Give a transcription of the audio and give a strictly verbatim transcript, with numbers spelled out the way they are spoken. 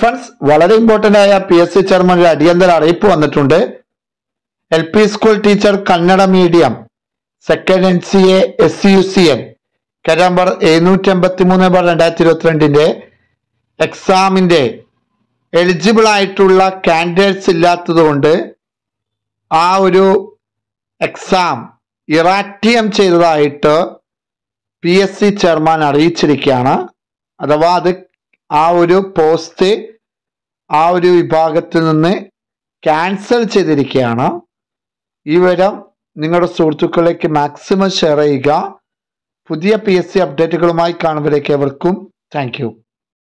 Friends വളരെ important ആയ P S C chairman അടിയന്തര അറിയിപ്പ് വന്നിട്ടുണ്ട്. L P school teacher Kannada medium second N C A S U C N Kerala number എഴുന്നൂറ്റി എൺപത്തി മൂന്ന് ബാർ രണ്ടായിരത്തി ഇരുപത്തിരണ്ടിന്റെ എക്സാമിന്റെ എലിജിബിൾ ആയിട്ടുള്ള കാൻഡിഡേറ്റ്സ് ഇല്ലാത്തത് കൊണ്ട് ആ ഒരു എക്സാം ഇറാറ്റിയം ചെയ്തതായിട്ട് പി എസ് സി ചെയർമാൻ അറിയിച്ചിരിക്കുകയാണ്. അഥവാ അത് ആ ഒരു പോസ്റ്റ് ആ ഒരു വിഭാഗത്തിൽ നിന്ന് ക്യാൻസൽ ചെയ്തിരിക്കുകയാണ്. ഈ വിവരം നിങ്ങളുടെ സുഹൃത്തുക്കളിലേക്ക് മാക്സിമം ഷെയർ ചെയ്യുക. പുതിയ പി എസ് സി അപ്ഡേറ്റുകളുമായി കാണുന്നവരേക്ക് അവർക്കും താങ്ക് യു.